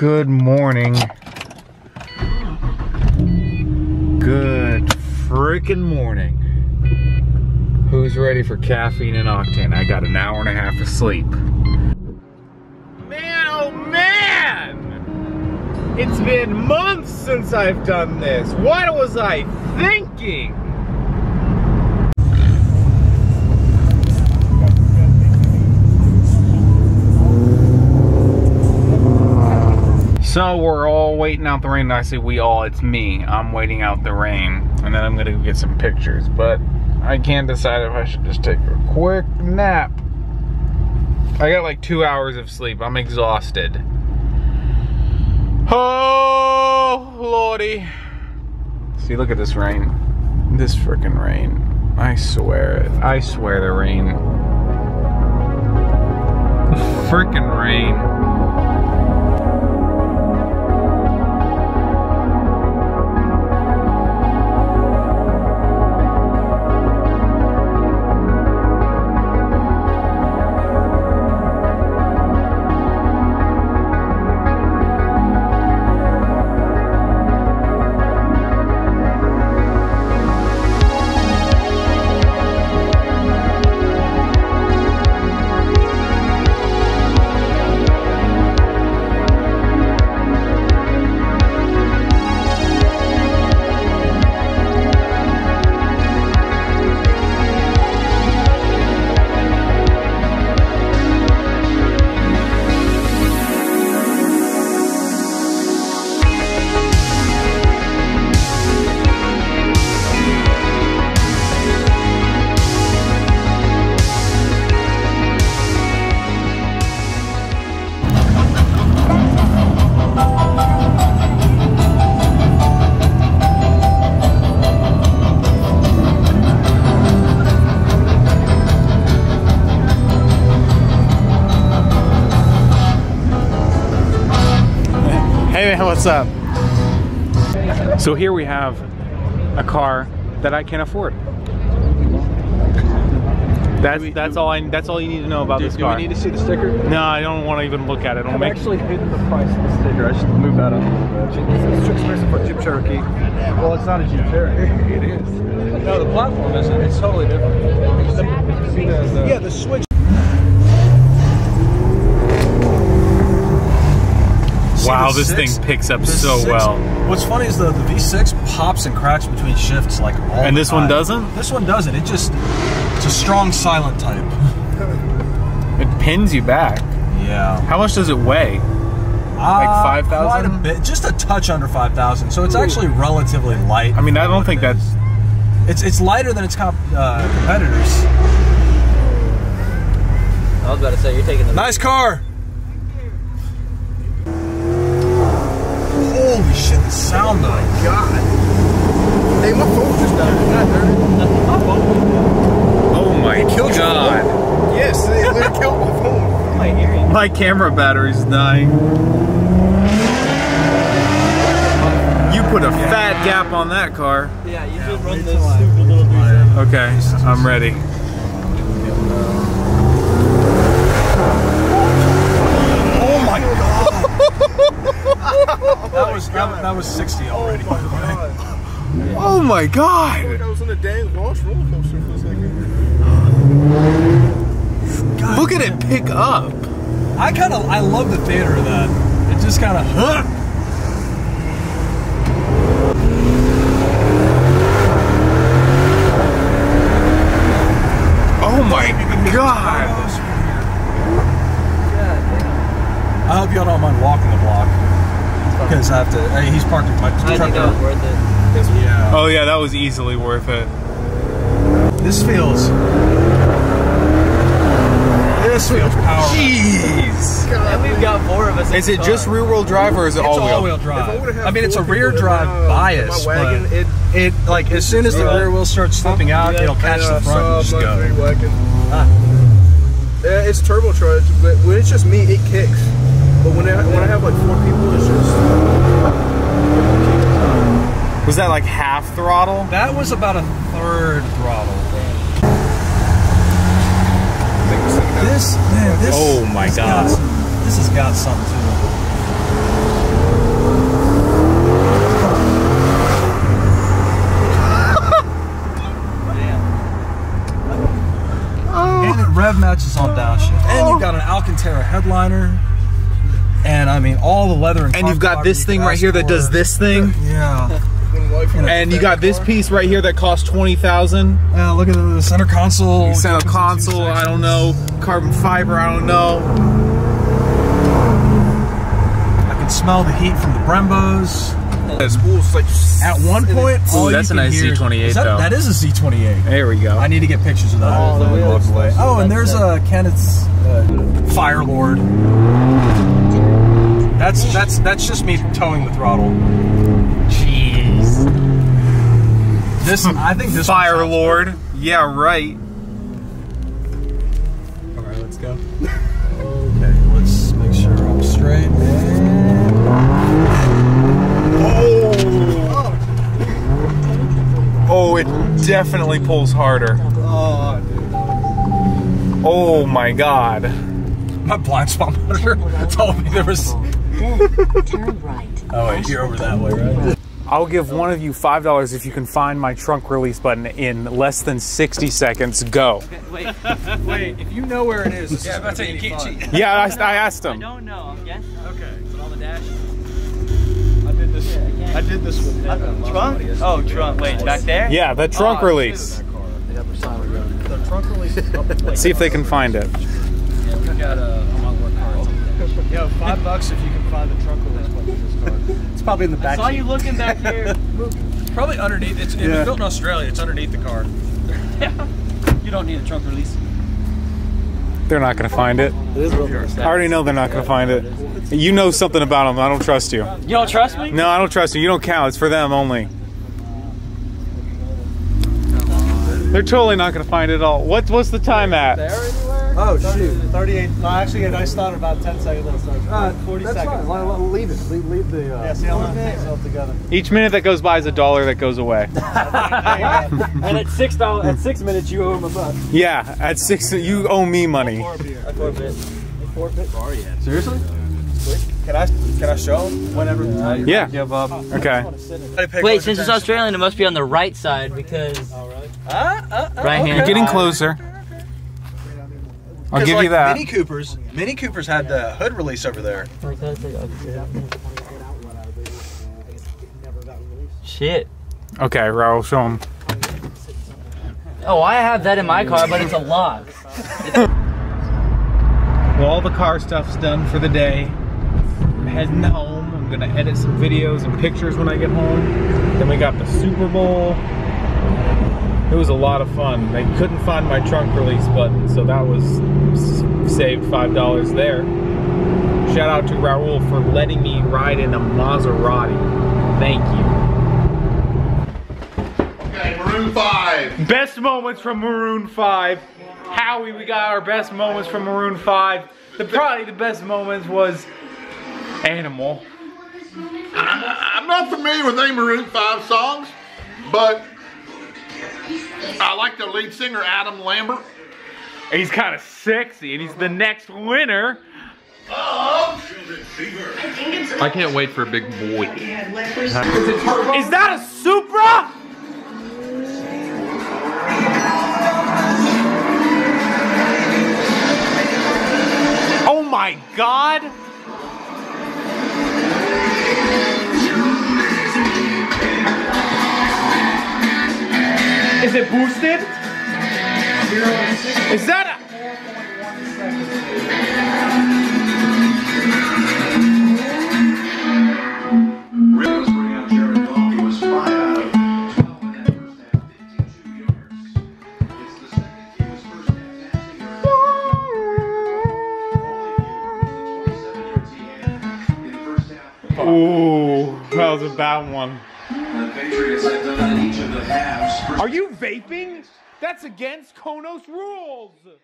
Good morning. Good freaking morning. Who's ready for caffeine and octane? I got an hour and a half of sleep. Man, oh man! It's been months since I've done this. What was I thinking? So we're all waiting out the rain, and I say we all, it's me. I'm waiting out the rain, and then I'm gonna go get some pictures, but I can't decide if I should just take a quick nap. I got like 2 hours of sleep. I'm exhausted. Oh, Lordy. See, look at this rain. This freaking rain. I swear it. I swear the rain. The freaking rain. What's up? So here we have a car that I can afford. That's all you need to know about this car. Do we need to see the sticker? No, I don't want to even look at it. I'm actually hidden the price of the sticker. I should move that up a little bit. It's too expensive for a Jeep Cherokee. Well, it's not a Jeep Cherokee. It is. No, the platform isn't. It's totally different. Yeah, the switch. Wow, this thing picks up so well. What's funny is the V6 pops and cracks between shifts like all the time. And this one doesn't? This one doesn't. It's a strong silent type. It pins you back. Yeah. How much does it weigh? Like 5,000? Quite a bit. Just a touch under 5,000. So it's actually relatively light. I mean, I don't think that's... It's lighter than its competitors. I was about to say, you're taking the... Nice car! Holy shit, the sound though. Oh my god. Hey, my phone just died. Oh my god. Yes, they literally killed my phone. My hearing. My camera battery's dying. You put a fat gap on that car. Yeah, you just run those stupid little dudes. Okay, I'm ready. Oh my god. that was 60 already. Oh my god! Oh my god. I was in a dang lost roller coaster for a second. God, look at it pick up. I love the theater of that. It just kind of. Oh my god! I hope y'all don't mind walking the block. Because I have to. He's parked my truck. I think that was worth it. Yeah. Oh yeah, that was easily worth it. This feels powerful. Jeez. God. And we've got four of us. Is it car. Just rear-wheel drive or is it all-wheel? It's all-wheel drive. I mean, it's a rear drive bias. Wagon, but it like as soon as the rear wheel starts slipping out, it'll catch the front and just go. Yeah, it's turbocharged, but when it's just me, it kicks. But when I have like four people, it's just... Was that like half throttle? That was about a third throttle. This, man, this... Oh my god. This has got something to it. clutches on downshift. And you've got an Alcantara headliner. And I mean, all the leather and you've got this thing right here that does this thing. Yeah. And you got this piece right here that costs $20,000. Yeah, look at the center console. The center console, I don't know. Carbon fiber, I don't know. I can smell the heat from the Brembos. At one point, oh, that's a nice Z28 though. That is a Z28. There we go. I need to get pictures of that. Oh, and there's a Kenneth's Fire Lord. That's just me towing the throttle. This, I think this Fire Lord. Cool. Yeah, right. All right, let's go. Okay, let's make sure I'm straight. And... oh! Oh, it definitely pulls harder. Oh, dude. Oh my God! My blind spot monitor told me there was. Turn right. Oh wait, you're over that way, right? I'll give one of you $5 if you can find my trunk release button in less than 60 seconds. Go. Wait, if you know where it is, this is about to be fun. Yeah, I asked him. I don't know, I'm guessing. Okay. It's all the dashes. I did this. Yeah, I did this with trunk? Oh, trunk. Wait, back there? Yeah, the trunk release. The trunk release is up. Let's see if they can find it. Yeah, we got a lot more cars. Yo, $5 if you can find the trunk release button in this car. It's probably in the back. I saw you looking back here. Probably underneath. It's yeah. Built in Australia. It's underneath the car. Yeah. You don't need a trunk release. They're not going to find it. I already know they're not going to find it. You know something about them. I don't trust you. You don't trust me? No, I don't trust you. You don't count. It's for them only. They're totally not going to find it at all. What's the time at? Oh, shoot. 38. No, actually, I started about 10 seconds. 40 that's seconds. That's fine. Leave it. Leave the... Yeah, together. Each minute that goes by is a dollar that goes away. And at $6 at 6 minutes, you owe him a buck. Yeah, at 6, you owe me money. I forfeit. Seriously? Can I show him whenever? Yeah. Give up. Okay. Wait, since it's Australian, it must be on the right side because... Oh, really? Right hand. You're getting closer. I'll give you that. Mini Coopers had the hood release over there. Shit. Okay, Raul, show him. Oh, I have that in my car, but it's a lock. Well, all the car stuff's done for the day. I'm heading home. I'm gonna edit some videos and pictures when I get home. Then we got the Super Bowl. It was a lot of fun. They couldn't find my trunk release button, so that was saved $5 there. Shout out to Raul for letting me ride in a Maserati. Thank you. Okay, Maroon 5. Best moments from Maroon 5. Howie, we got our best moments from Maroon 5. Probably the best moments was Animal. I'm not familiar with any Maroon 5 songs, but I like the lead singer, Adam Lambert. He's kind of sexy, and he's the next winner. I can't wait for a big boy. Is that a Supra? Oh my God. Is it boosted? Is that a... Ooh, that was a bad one. Are you vaping? That's against Konos rules!